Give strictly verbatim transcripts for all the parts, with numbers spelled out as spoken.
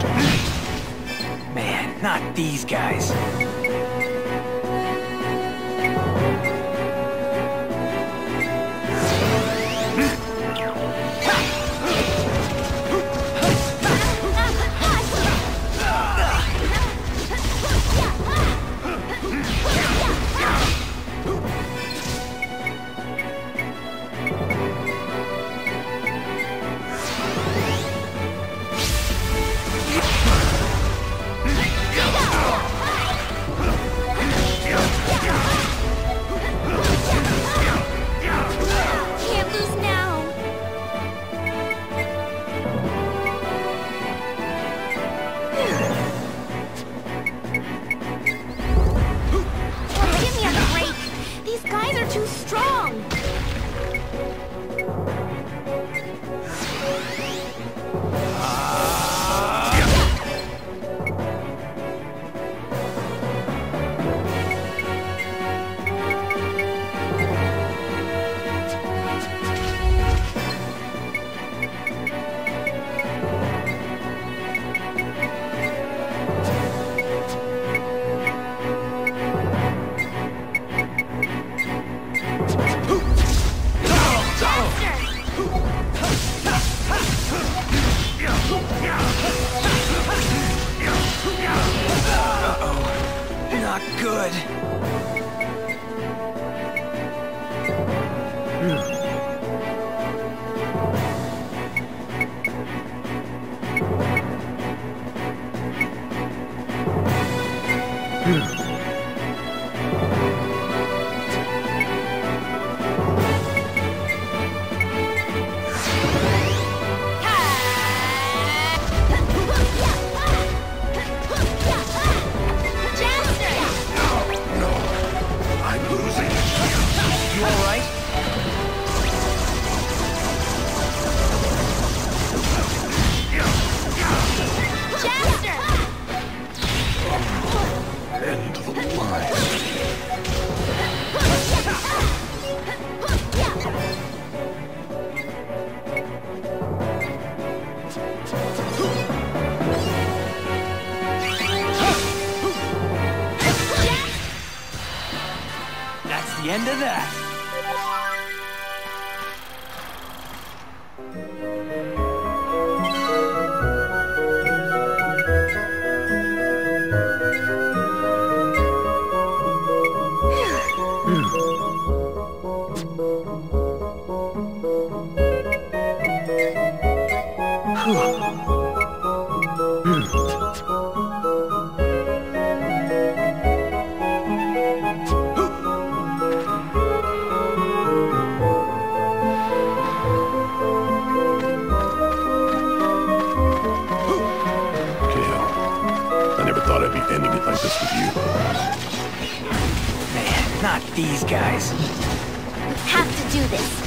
Jaster. Man, not these guys. End of that. These guys have to do this.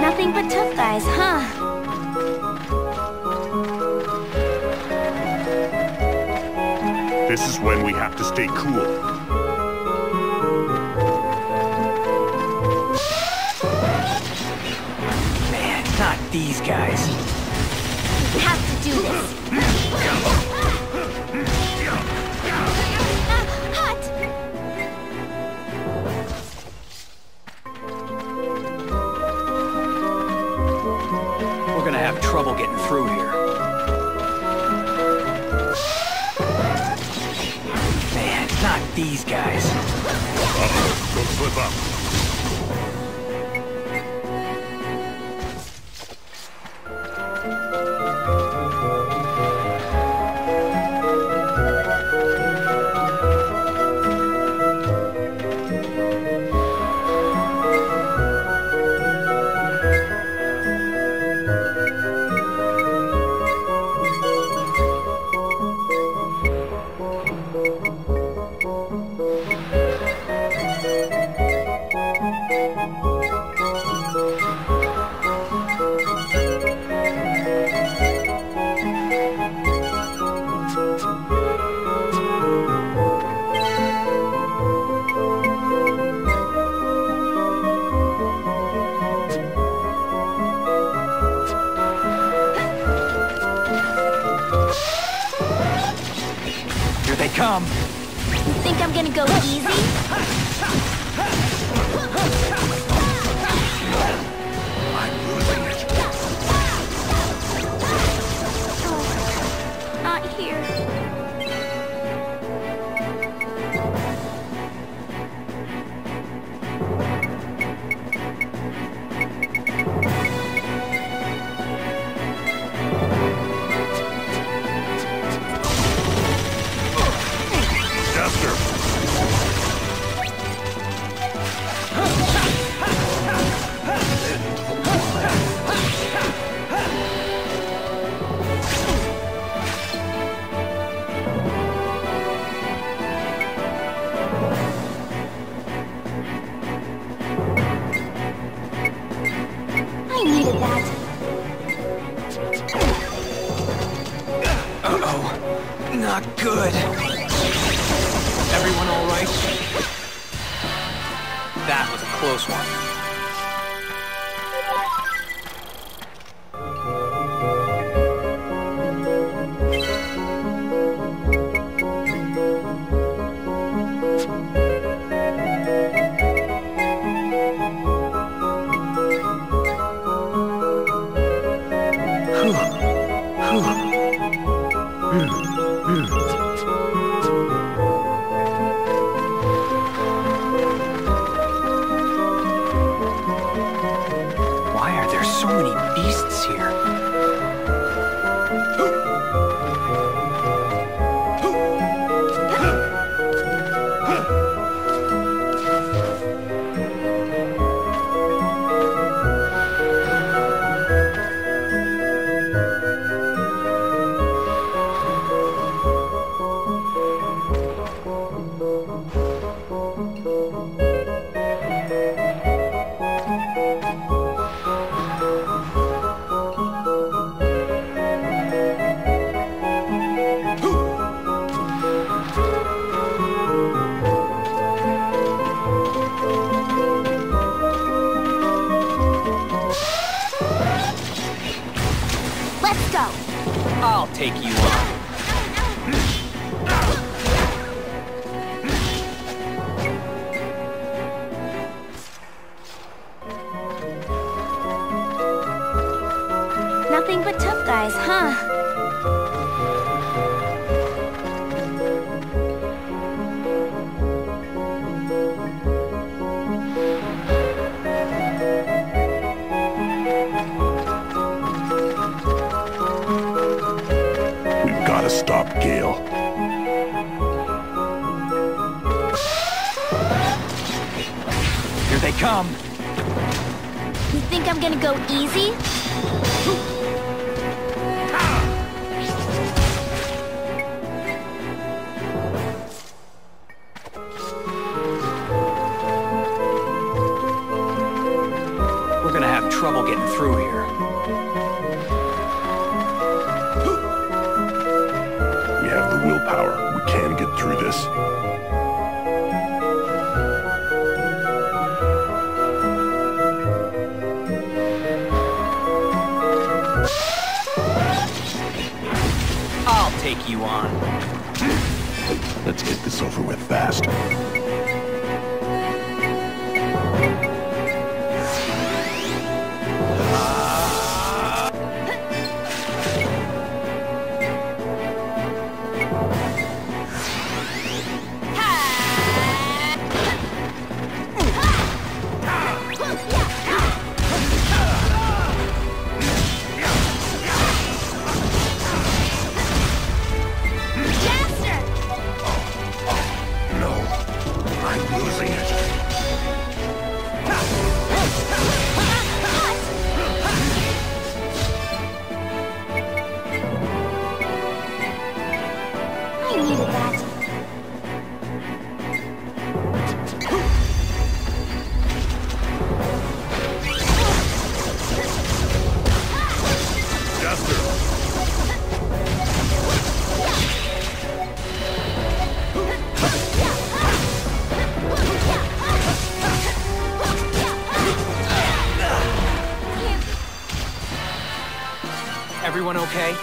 Nothing but tough guys, huh? This is when we have to stay cool. Man, not these guys. We have to do this. Hot! We're gonna have trouble getting through here. These guys. Uh-oh, don't slip up. come. Think I'm gonna go easy? I'm losing it. Oh, not here. Good. Everyone all right? That was a close one. Everyone okay?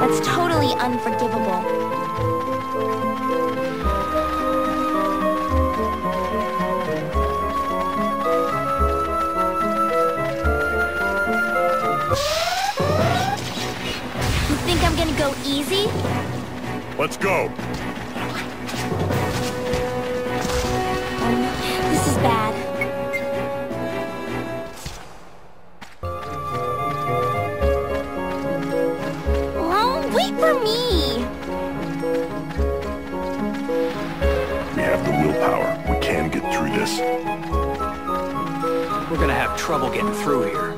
That's totally unforgivable. You think I'm gonna go easy? Let's go. Um, this is bad. We're gonna have trouble getting through here.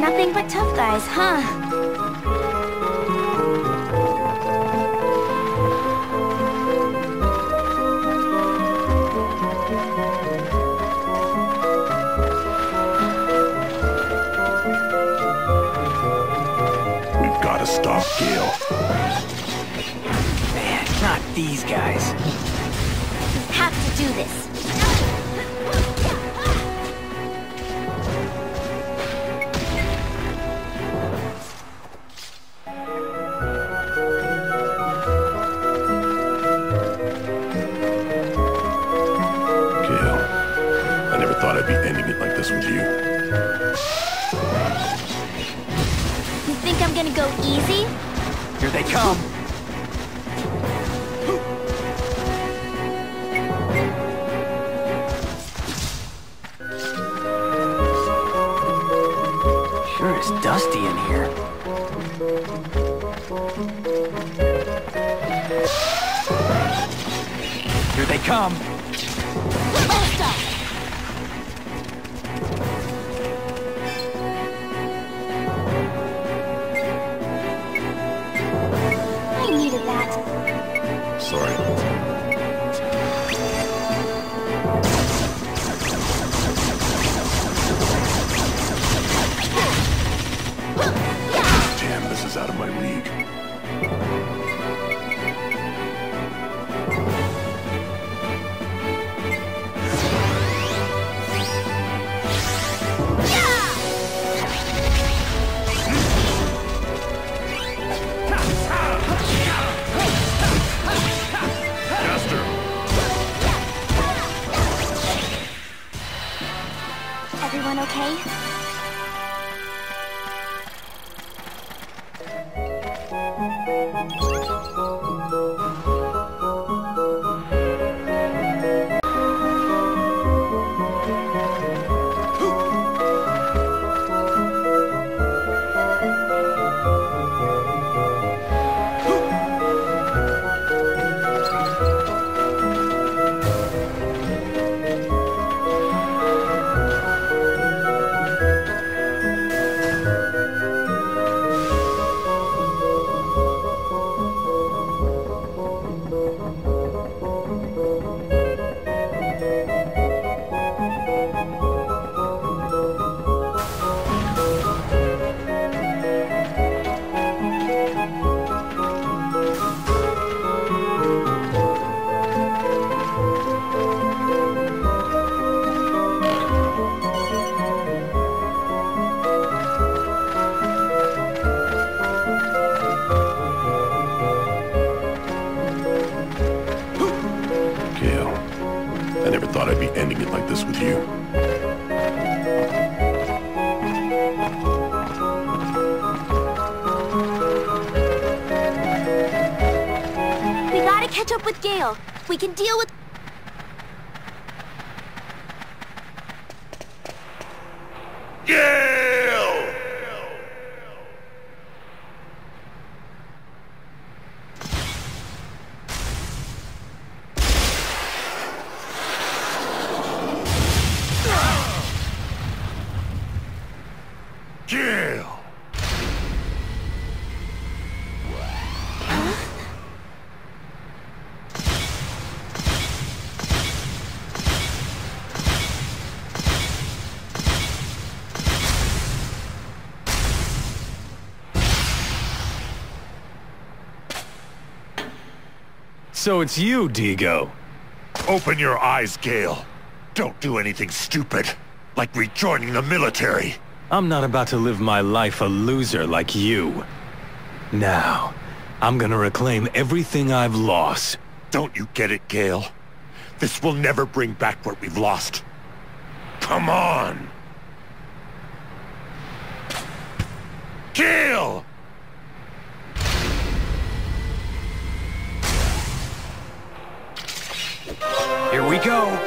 Nothing but tough guys, huh? We've got to stop Gale. Man, not these guys. We have to do this. With you. You think I'm gonna go easy? Here they come. Sure is dusty in here. Here they come. We can deal with... Gale! Gale! So it's you, Deego. Open your eyes, Gale. Don't do anything stupid, like rejoining the military. I'm not about to live my life a loser like you. Now, I'm gonna reclaim everything I've lost. Don't you get it, Gale? This will never bring back what we've lost. Come on! Gale! Here we go!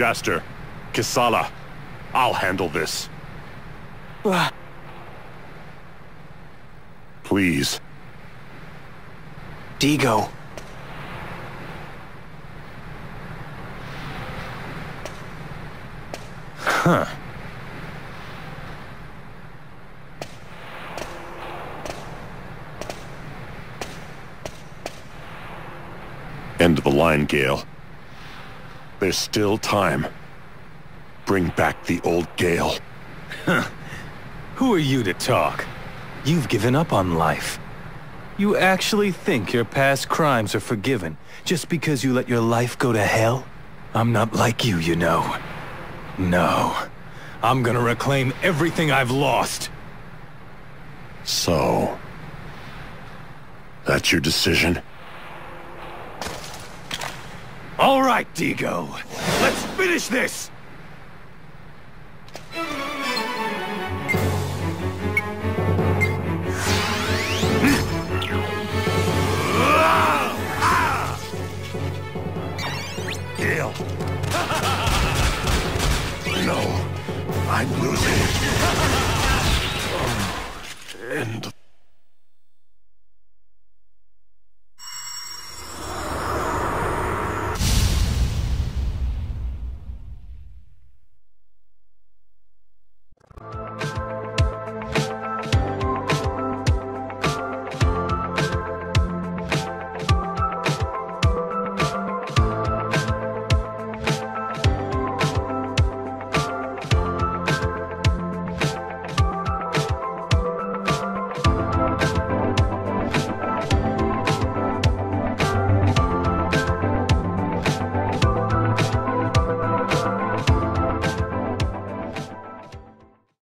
Jaster, Kisala, I'll handle this. Please. Deego. Huh. End of the line, Gale. There's still time. Bring back the old Gale. Huh. Who are you to talk? You've given up on life. You actually think your past crimes are forgiven just because you let your life go to hell? I'm not like you, you know. No. I'm gonna reclaim everything I've lost. So... that's your decision? All right, Deego. Let's finish this! Gale. No, I'm losing. End.